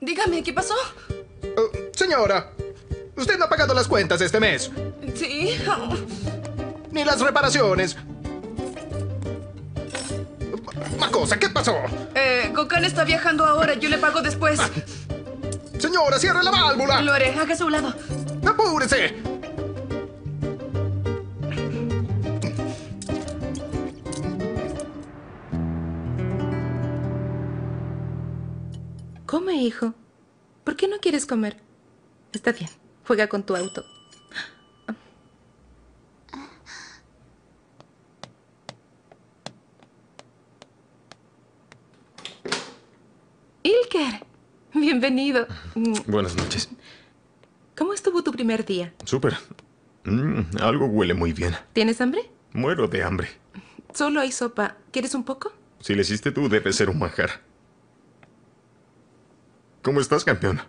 Dígame, ¿qué pasó? Señora, usted no ha pagado las cuentas este mes. Sí. Ni las reparaciones. Makosa, ¿qué pasó? Gokan está viajando ahora. Yo le pago después. Señora, cierre la válvula. Lo haré. Hágase a un lado. ¡Apúrese! Come, hijo. ¿Por qué no quieres comer? Está bien. Juega con tu auto. Ilker, bienvenido. Buenas noches. ¿Cómo estuvo tu primer día? Súper. Algo huele muy bien. ¿Tienes hambre? Muero de hambre. Solo hay sopa. ¿Quieres un poco? Si le hiciste tú, debe ser un manjar. ¿Cómo estás, campeona?